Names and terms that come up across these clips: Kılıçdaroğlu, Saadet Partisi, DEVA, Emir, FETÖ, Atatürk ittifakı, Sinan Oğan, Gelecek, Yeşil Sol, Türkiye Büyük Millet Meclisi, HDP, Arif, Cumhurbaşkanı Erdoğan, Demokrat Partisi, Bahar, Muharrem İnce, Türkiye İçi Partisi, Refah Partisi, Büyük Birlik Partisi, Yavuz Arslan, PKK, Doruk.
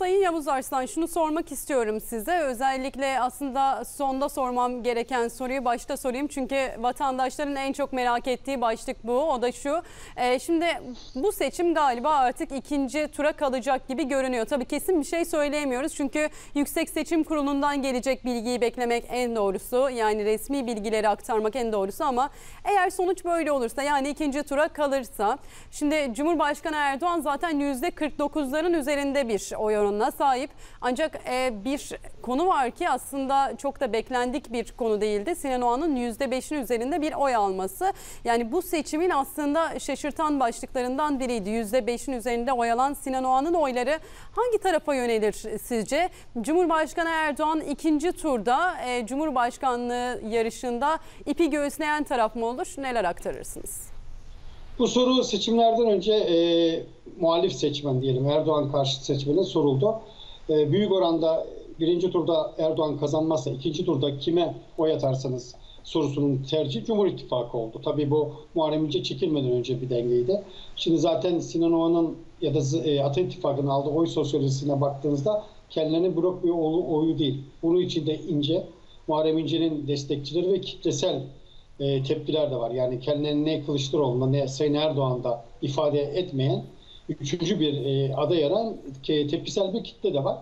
Sayın Yavuz Arslan, şunu sormak istiyorum size. Özellikle aslında sonda sormam gereken soruyu başta sorayım. Çünkü vatandaşların en çok merak ettiği başlık bu. O da şu. Şimdi bu seçim galiba artık ikinci tura kalacak gibi görünüyor. Tabii kesin bir şey söyleyemiyoruz. Çünkü Yüksek Seçim Kurulu'ndan gelecek bilgiyi beklemek en doğrusu. Yani resmi bilgileri aktarmak en doğrusu, ama eğer sonuç böyle olursa, yani ikinci tura kalırsa. Şimdi Cumhurbaşkanı Erdoğan zaten %49'ların üzerinde bir oy oranına sahip. Ancak bir konu var ki aslında çok da beklendik bir konu değildi. Sinan Oğan'ın %5'in üzerinde bir oy alması. Yani bu seçimin aslında şaşırtan başlıklarından biriydi. %5'in üzerinde oy alan Sinan Oğan'ın oyları hangi tarafa yönelir sizce? Cumhurbaşkanı Erdoğan ikinci turda Cumhurbaşkanlığı yarışında ipi göğüsleyen taraf mı olur? Neler aktarırsınız? Bu soru seçimlerden önce muhalif seçmen diyelim, Erdoğan karşıtı seçmene soruldu. Büyük oranda birinci turda Erdoğan kazanmazsa ikinci turda kime oy atarsanız sorusunun tercihi Cumhur İttifakı oldu. Tabii bu Muharrem İnce çekilmeden önce bir dengeydi. Şimdi zaten Sinan Oğan'ın ya da Atatürk ittifakının aldığı oy sosyolojisine baktığınızda kendilerine bırak bir oyu değil. Bunun içinde İnce, Muharrem İnce'nin destekçileri ve kitlesel tepkiler de var. Yani kendilerini ne Kılıçdaroğlu'na ne Sayın Erdoğan'da ifade etmeyen üçüncü bir ada yaran tepkisel bir kitle de var.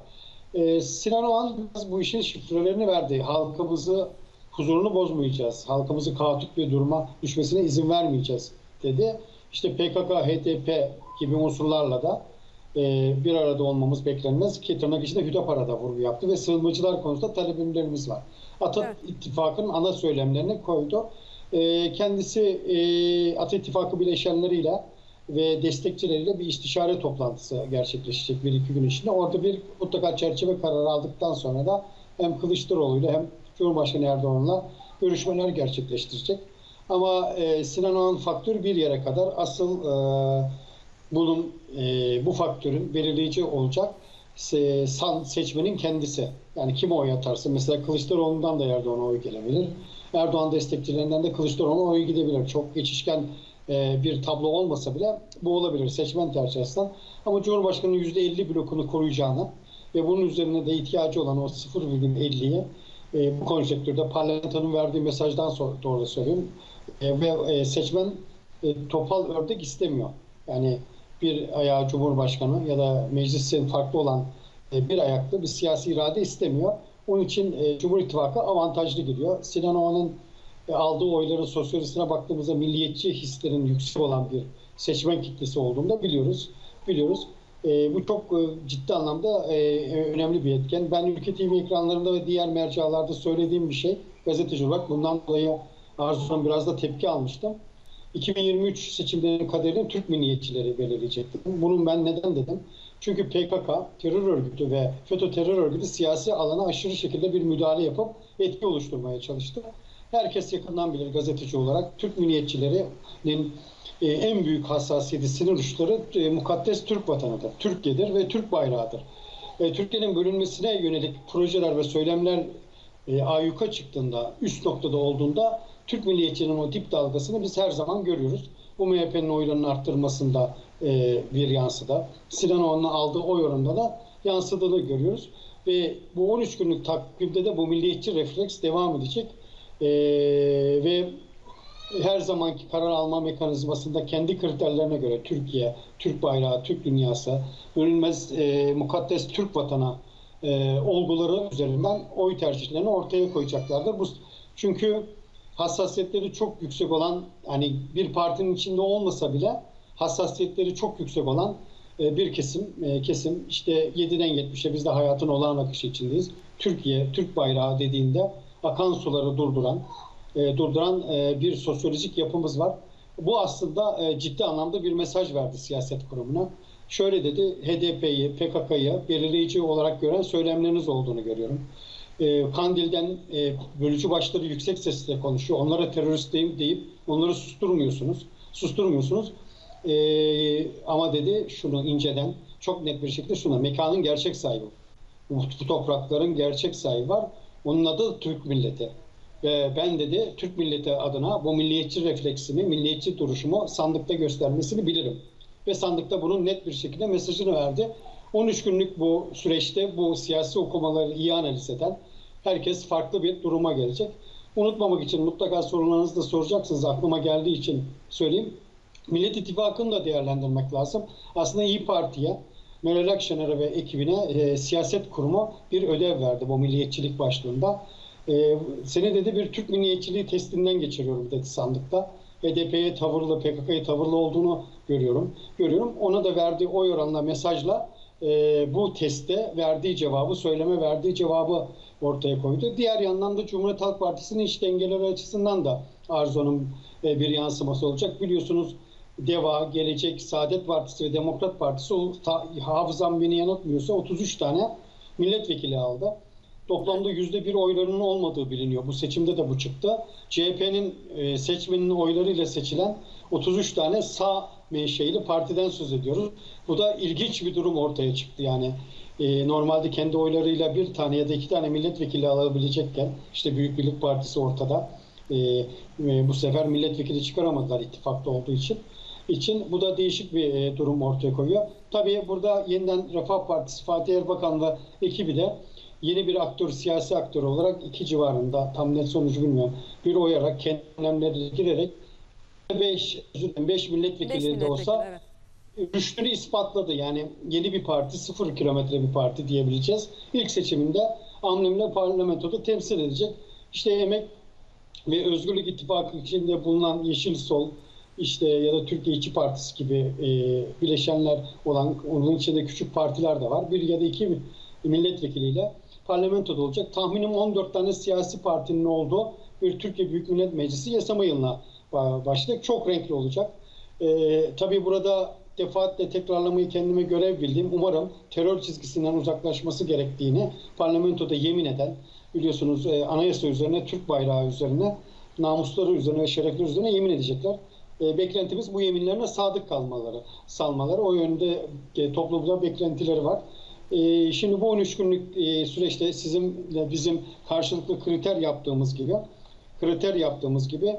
Sinan Oğan bu işin şifrelerini verdi. Halkımızı huzurunu bozmayacağız. Halkımızı kaotik bir duruma düşmesine izin vermeyeceğiz dedi. İşte PKK, HDP gibi unsurlarla da bir arada olmamız beklenmez ki tırnak içinde Hüdapar'a da vurgu yaptı ve sığınmacılar konusunda taleplerimiz var. Atatürk ittifakının ana söylemlerini koydu. Kendisi Atatürk ittifakı bileşenleriyle ve destekçileriyle bir istişare toplantısı gerçekleşecek bir iki gün içinde. Orada bir mutlaka çerçeve kararı aldıktan sonra da hem Kılıçdaroğlu'yla hem Cumhurbaşkanı Erdoğan'la görüşmeler gerçekleştirecek. Ama Sinan Oğan faktör bir yere kadar, asıl bu faktörün belirleyici olacak seçmenin kendisi. Yani kime oy atarsın? Mesela Kılıçdaroğlu'ndan da Erdoğan'a oy gelebilir. Erdoğan destekçilerinden de Kılıçdaroğlu'na oy gidebilir. Çok geçişken bir tablo olmasa bile bu olabilir seçmen tercih açısından. Ama Cumhurbaşkanı'nın %50 blokunu koruyacağını ve bunun üzerine de ihtiyacı olan o 0,50'yi bu konjektürde parlamentonun verdiği mesajdan doğru söyleyeyim. Ve seçmen topal ördek istemiyor. Yani bir ayağı Cumhurbaşkanı ya da meclisin farklı olan bir ayaklı bir siyasi irade istemiyor. Onun için Cumhur İttifakı avantajlı gidiyor. Sinan Oğan'ın aldığı oyların sosyolojisine baktığımızda milliyetçi hislerin yüksek olan bir seçmen kitlesi olduğunu da biliyoruz. Bu çok ciddi anlamda önemli bir etken. Ben Ülke TV ekranlarında ve diğer mercalarda söylediğim bir şey. Gazeteci olarak bundan dolayı Arzu'dan biraz da tepki almıştım. 2023 seçimlerinin kaderini Türk milliyetçileri belirleyecekti. Bunun ben neden dedim? Çünkü PKK terör örgütü ve FETÖ terör örgütü siyasi alana aşırı şekilde bir müdahale yapıp etki oluşturmaya çalıştı. Herkes yakından bilir gazeteci olarak Türk milliyetçilerinin en büyük hassasiyeti, sinir uçları mukaddes Türk vatanıdır. Türkiye'dir ve Türk bayrağıdır. Türkiye'nin bölünmesine yönelik projeler ve söylemler ayyuka çıktığında, üst noktada olduğunda Türk milliyetçinin o dip dalgasını biz her zaman görüyoruz. Bu MHP'nin oylarının arttırmasında bir yansıda, Sinan Oğan'ın aldığı oy oranında da yansıdığını görüyoruz. Ve bu 13 günlük takvimde de bu milliyetçi refleks devam edecek. Ve her zamanki karar alma mekanizmasında kendi kriterlerine göre Türkiye, Türk bayrağı, Türk dünyası, bölünmez mukaddes Türk vatana olguları üzerinden oy tercihlerini ortaya koyacaklardır. Çünkü hassasiyetleri çok yüksek olan, hani bir partinin içinde olmasa bile hassasiyetleri çok yüksek olan bir kesim işte 7'den 70'e biz de hayatın olağan akışı içindeyiz. Türkiye, Türk bayrağı dediğinde akan suları durduran bir sosyolojik yapımız var. Bu aslında ciddi anlamda bir mesaj verdi siyaset kurumuna. Şöyle dedi: HDP'yi, PKK'yı belirleyici olarak gören söylemleriniz olduğunu görüyorum. Kandil'den bölücü başları yüksek sesle konuşuyor. Onlara terörist deyip onları susturmuyorsunuz. Ama dedi şunu İnce'den çok net bir şekilde şuna: mekanın gerçek sahibi, bu toprakların gerçek sahibi var. Onun adı Türk milleti. Ve ben dedi Türk milleti adına bu milliyetçi refleksimi, milliyetçi duruşumu sandıkta göstermesini bilirim. Ve sandıkta bunun net bir şekilde mesajını verdi. 13 günlük bu süreçte bu siyasi okumaları iyi analiz eden herkes farklı bir duruma gelecek. Unutmamak için mutlaka sorularınızı da soracaksınız. Aklıma geldiği için söyleyeyim. Millet İttifakı'nı da değerlendirmek lazım. Aslında İYİ Parti'ye, Meral Akşener'e ve ekibine siyaset kurumu bir ödev verdi bu milliyetçilik başlığında. Seni dedi bir Türk milliyetçiliği testinden geçiriyorum dedi sandıkta. HDP'ye tavırlı, PKK'ya tavırlı olduğunu görüyorum. Ona da verdiği oy oranla, mesajla bu teste verdiği cevabı, söyleme verdiği cevabı ortaya koydu. Diğer yandan da Cumhuriyet Halk Partisi'nin iç dengeleri açısından da Arzu'nun bir yansıması olacak. Biliyorsunuz DEVA, Gelecek, Saadet Partisi ve Demokrat Partisi, hafızam beni yanıltmıyorsa 33 tane milletvekili aldı. Toplamda %1 oylarının olmadığı biliniyor. Bu seçimde de bu çıktı. CHP'nin seçmeninin oylarıyla seçilen 33 tane sağ menşeili partiden söz ediyoruz. Bu da ilginç bir durum ortaya çıktı. Yani normalde kendi oylarıyla bir tane ya da iki tane milletvekili alabilecekken, işte Büyük Birlik Partisi ortada, bu sefer milletvekili çıkaramadılar ittifakta olduğu için. Bu da değişik bir durum ortaya koyuyor. Tabii burada yeniden Refah Partisi, Fatih Erbakan ve ekibi de yeni bir aktör, siyasi aktör olarak 2 civarında, tam net sonucu bilmiyorum, bir oyarak, kendi önlemlerine girerek 5 milletvekili de olsa rüştünü ispatladı. Yani yeni bir parti, 0 kilometre bir parti diyebileceğiz. İlk seçiminde amlemle parlamentoda temsil edecek. İşte Emek ve Özgürlük İttifakı içinde bulunan Yeşil Sol, işte ya da Türkiye İçi Partisi gibi bileşenler olan, onun içinde küçük partiler de var. Bir ya da iki milletvekiliyle parlamentoda olacak. Tahminim 14 tane siyasi partinin olduğu bir Türkiye Büyük Millet Meclisi yasama yılına başlayacak. Çok renkli olacak. Tabii burada defaatle tekrarlamayı kendime görev bildiğim, umarım terör çizgisinden uzaklaşması gerektiğini parlamentoda yemin eden, biliyorsunuz anayasa üzerine, Türk bayrağı üzerine, namusları üzerine ve şerefleri üzerine yemin edecekler. Beklentimiz bu yeminlerine sadık kalmaları. O yönde toplumda beklentileri var. Şimdi bu 13 günlük süreçte sizinle bizim karşılıklı kriter yaptığımız gibi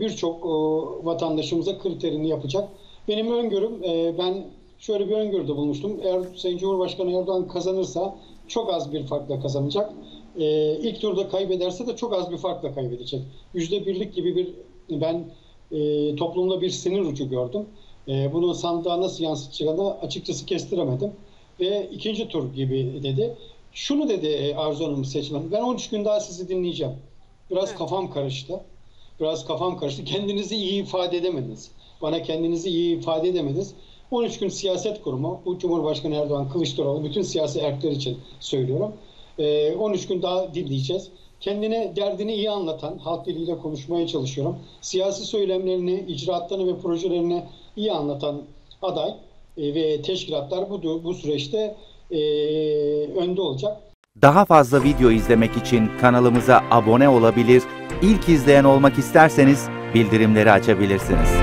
birçok vatandaşımıza kriterini yapacak. Benim öngörüm, ben şöyle bir öngörüde bulmuştum. Eğer Sayın Cumhurbaşkanı Erdoğan kazanırsa çok az bir farkla kazanacak. İlk turda kaybederse de çok az bir farkla kaybedecek. %1'lik gibi bir, ben toplumda bir sinir ucu gördüm. Bunu sandığa nasıl yansıtacağını açıkçası kestiremedim. Ve ikinci tur gibi dedi. Şunu dedi Arzu Hanım, seçmen, ben 13 gün daha sizi dinleyeceğim. Biraz kafam karıştı. Kendinizi iyi ifade edemediniz. Bana kendinizi iyi ifade edemediniz. 13 gün siyaset kurumu, bu Cumhurbaşkanı Erdoğan, Kılıçdaroğlu, bütün siyasi erkler için söylüyorum. 13 gün daha dinleyeceğiz. Kendine derdini iyi anlatan, halk diliyle konuşmaya çalışıyorum. Siyasi söylemlerini, icraatlarını ve projelerini iyi anlatan aday ve teşkilatlar bu süreçte önde olacak. Daha fazla video izlemek için kanalımıza abone olabilir, ilk izleyen olmak isterseniz bildirimleri açabilirsiniz.